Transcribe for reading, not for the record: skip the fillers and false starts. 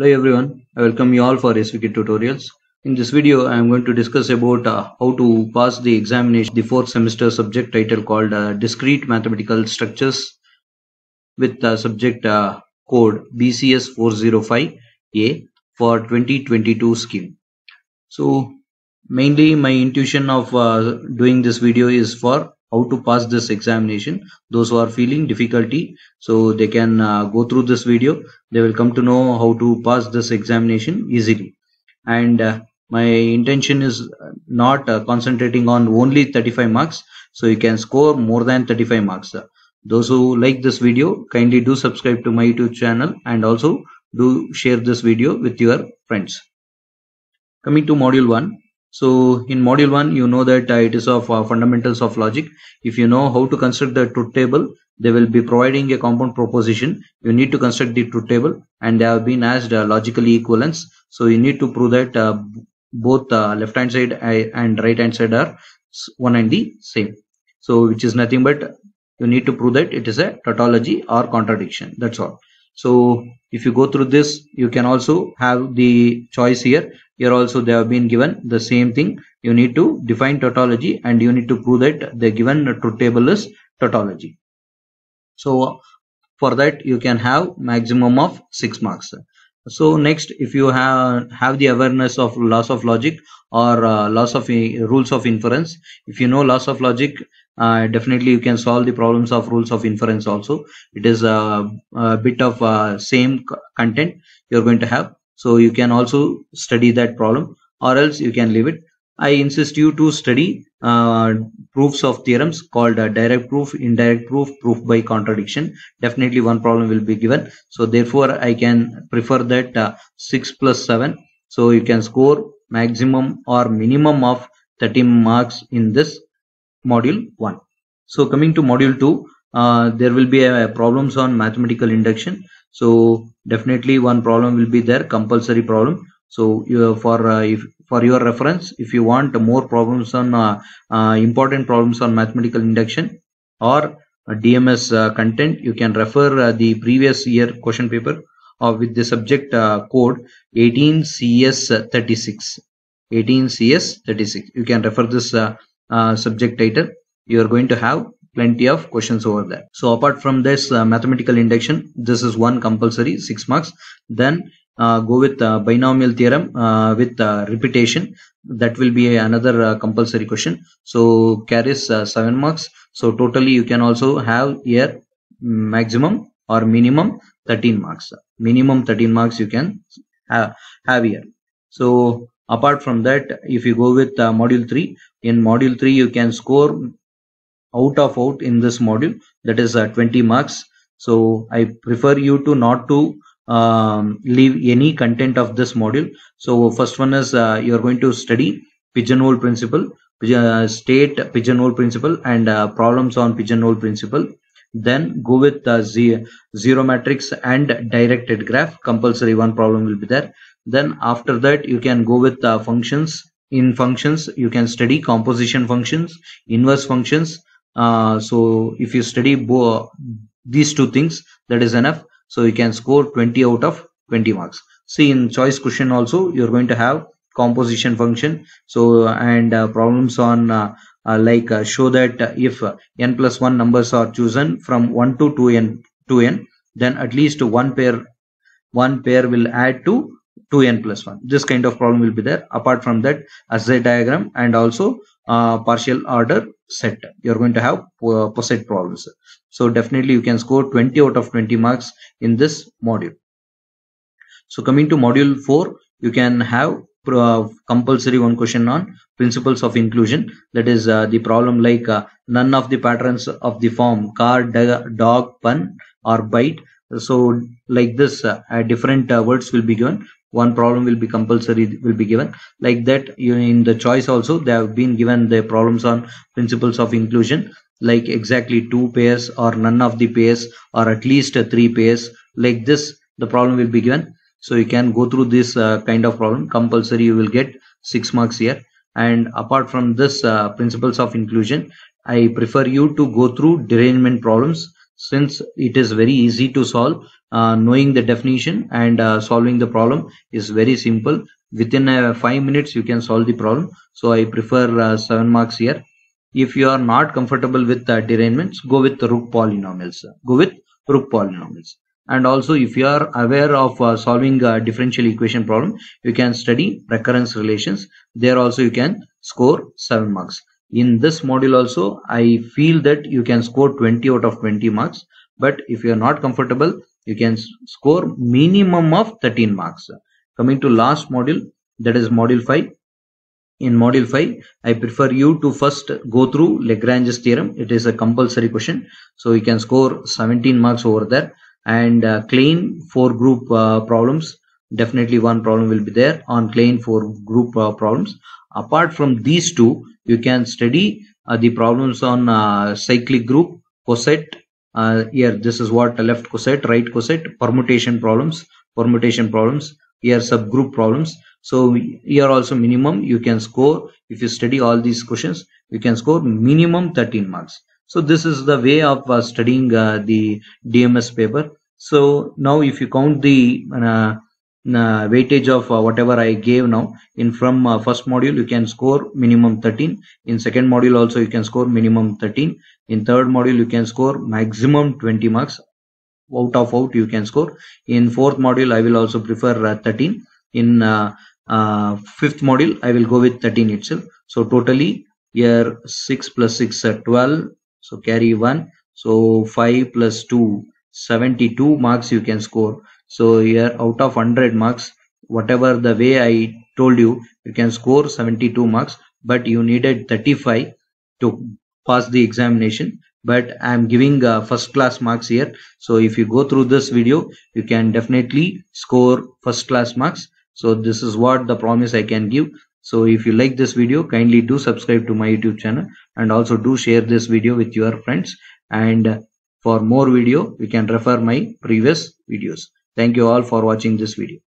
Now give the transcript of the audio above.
Hello everyone, I welcome you all for SVK Tutorials. In this video, I am going to discuss about how to pass the examination, the fourth semester subject title called Discrete Mathematical Structures with subject code BCS405A for 2022 scheme. So mainly my intuition of doing this video is for how to pass this examination. Those who are feeling difficulty, so they can go through this video. They will come to know how to pass this examination easily. And my intention is not concentrating on only 35 marks. So you can score more than 35 marks. Those who like this video, kindly do subscribe to my YouTube channel and also do share this video with your friends. Coming to module 1. So in module 1, you know that it is of fundamentals of logic. If you know how to construct the truth table, they will be providing a compound proposition. You need to construct the truth table and they have been asked logically equivalence. So you need to prove that both left hand side and right hand side are one and the same. So which is nothing but you need to prove that it is a tautology or contradiction. That's all. So if you go through this, you can also have the choice here. Here also they have been given the same thing. You need to define tautology and you need to prove that the given truth table is tautology. So for that you can have maximum of 6 marks. So next, if you have the awareness of laws of logic or laws of rules of inference, if you know laws of logic, definitely you can solve the problems of rules of inference also. It is a bit of same content you're going to have, so you can also study that problem or else you can leave it. I insist you to study proofs of theorems called direct proof, indirect proof, proof by contradiction. Definitely one problem will be given, so therefore I can prefer that 6 plus 7, so you can score maximum or minimum of 30 marks in this module 1. So coming to module 2, there will be problems on mathematical induction. So definitely one problem will be there, compulsory problem. So for your reference, if you want more problems on important problems on mathematical induction or DMS content, you can refer the previous year question paper with the subject code 18CS36. 18CS36. You can refer this subject title. You are going to have plenty of questions over there. So apart from this mathematical induction, this is one compulsory 6 marks. Then go with binomial theorem with repetition. That will be another compulsory question, so carries 7 marks. So totally you can also have here maximum or minimum 13 marks. Minimum 13 marks you can have here. So apart from that, if you go with module 3, in module 3 you can score out of out in this module, that is 20 marks. So I prefer you to not to leave any content of this module. So first one is you are going to study pigeonhole principle, state pigeonhole principle and problems on pigeonhole principle. Then go with zero matrix and directed graph. Compulsory one problem will be there. Then after that you can go with functions. In functions you can study composition functions, inverse functions. So if you study these two things, that is enough. So you can score 20 out of 20 marks. See, in choice question also you're going to have composition function. So and problems on like show that if n plus 1 numbers are chosen from 1 to 2n, then at least one pair will add to 2n plus 1. This kind of problem will be there. Apart from that, a diagram and also partial order set. You are going to have poset problems. So definitely you can score 20 out of 20 marks in this module. So coming to module 4, you can have compulsory one question on principles of inclusion. That is the problem like none of the patterns of the form car, dog, pun or bite. So like this different words will be given. One problem will be compulsory will be given like that. In the choice also they have been given the problems on principles of inclusion, like exactly 2 pairs or none of the pairs or at least 3 pairs. Like this the problem will be given. So you can go through this kind of problem. Compulsory you will get 6 marks here. And apart from this principles of inclusion, I prefer you to go through derangement problems. Since it is very easy to solve, knowing the definition and solving the problem is very simple. Within 5 minutes you can solve the problem. So I prefer 7 marks here. If you are not comfortable with derivatives, go with root polynomials. And also, if you are aware of solving a differential equation problem, you can study recurrence relations. There also you can score 7 marks. In this module also, I feel that you can score 20 out of 20 marks. But if you are not comfortable, you can score minimum of 13 marks. Coming to last module, that is module 5. In module 5, I prefer you to first go through Lagrange's theorem. It is a compulsory question. So you can score 17 marks over there. And Klein 4 group problems, definitely one problem will be there on Klein 4 group problems. Apart from these two, you can study the problems on cyclic group, coset. Here this is what left coset, right coset, permutation problems, here subgroup problems. So here also minimum you can score, if you study all these questions, you can score minimum 13 marks. So this is the way of studying the DMS paper. So now if you count the weightage of whatever I gave now, in from first module you can score minimum 13. In second module also you can score minimum 13. In third module you can score maximum 20 marks. Out of out you can score. In fourth module I will also prefer 13. In fifth module I will go with 13 itself. So totally here 6 plus 6 are 12. So carry 1, so 5 plus 2, 72 marks you can score. So here out of 100 marks, whatever the way I told you, you can score 72 marks, but you needed 35 to pass the examination. But I am giving first class marks here. So if you go through this video, you can definitely score first class marks. So this is what the promise I can give. So if you like this video, kindly do subscribe to my YouTube channel and also do share this video with your friends. And for more video, you can refer my previous videos. Thank you all for watching this video.